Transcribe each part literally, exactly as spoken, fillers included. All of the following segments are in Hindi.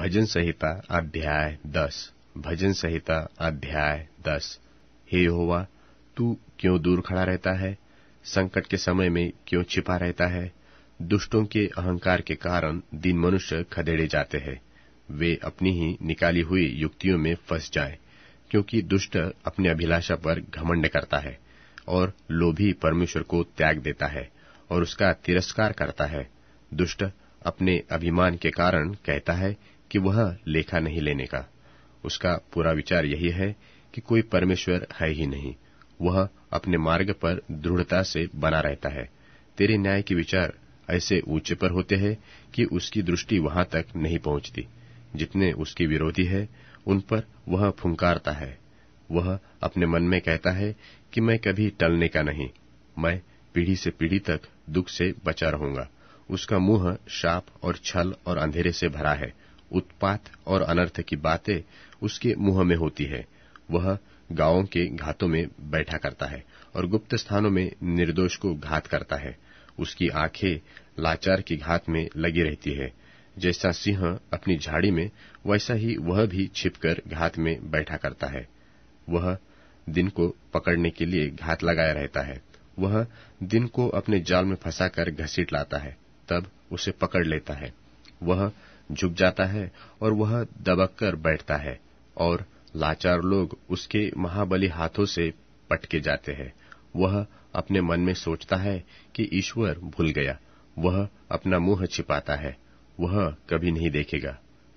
भजन संहिता अध्याय दस। भजन संहिता अध्याय दस। हे यहोवा, तू क्यों दूर खड़ा रहता है? संकट के समय में क्यों छिपा रहता है? दुष्टों के अहंकार के कारण दीन मनुष्य खदेड़े जाते हैं, वे अपनी ही निकाली हुई युक्तियों में फंस जाए। क्योंकि दुष्ट अपने अभिलाषा पर घमंड करता है और लोभी परमेश्वर को त्याग देता है और उसका तिरस्कार करता है। दुष्ट अपने अभिमान के कारण कहता है कि वह लेखा नहीं लेने का। उसका पूरा विचार यही है कि कोई परमेश्वर है ही नहीं। वह अपने मार्ग पर दृढ़ता से बना रहता है। तेरे न्याय के विचार ऐसे ऊंचे पर होते हैं कि उसकी दृष्टि वहां तक नहीं पहुंचती। जितने उसके विरोधी है उन पर वह फुंकारता है। वह अपने मन में कहता है कि मैं कभी टलने का नहीं, मैं पीढ़ी से पीढ़ी तक दुख से बचा रहूंगा। उसका मुंह शाप और छल और अंधेरे से भरा है। उत्पात और अनर्थ की बातें उसके मुंह में होती है। वह गांवों के घातों में बैठा करता है और गुप्त स्थानों में निर्दोष को घात करता है। उसकी आंखें लाचार की घात में लगी रहती है। जैसा सिंह अपनी झाड़ी में, वैसा ही वह भी छिपकर घात में बैठा करता है। वह दिन को पकड़ने के लिए घात लगाया रहता है। वह दिन को अपने जाल में फंसाकर घसीट लाता है, तब उसे पकड़ लेता है। वह झुक जाता है और वह दबक कर बैठता है और लाचार लोग उसके महाबली हाथों से पटके जाते हैं। वह अपने मन में सोचता है कि ईश्वर भूल गया। वह अपना मुंह छिपाता है, वह कभी नहीं देखेगा।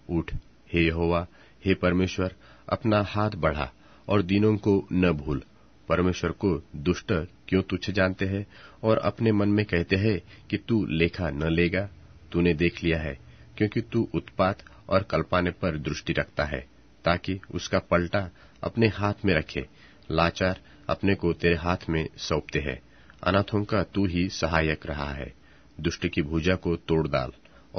उठ हे यहोवा, हे परमेश्वर, अपना हाथ बढ़ा और दीनों को न भूल। परमेश्वर को दुष्ट क्यों तुच्छ जानते हैं और अपने मन में कहते हैं कि तू लेखा न लेगा? तूने देख लिया है, क्योंकि तू उत्पात और कल्पाने पर दृष्टि रखता है, ताकि उसका पलटा अपने हाथ में रखे। लाचार अपने को तेरे हाथ में सौंपते हैं, अनाथों का तू ही सहायक रहा है। दुष्ट की भुजा को तोड़ डाल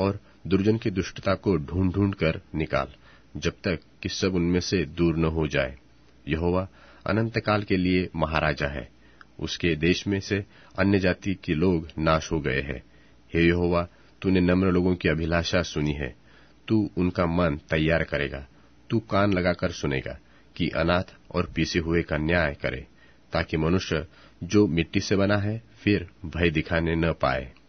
और दुर्जन की दुष्टता को ढूंढ ढूंढ कर निकाल, जब तक कि सब उनमें से दूर न हो जाए। यहोवा अनंत काल के लिए महाराजा है, उसके देश में से अन्य जाति के लोग नाश हो गए हैं। हे यहोवा, तूने नम्र लोगों की अभिलाषा सुनी है, तू उनका मन तैयार करेगा। तू कान लगाकर सुनेगा कि अनाथ और पीसे हुए का न्याय करे, ताकि मनुष्य जो मिट्टी से बना है फिर भय दिखाने न पाए।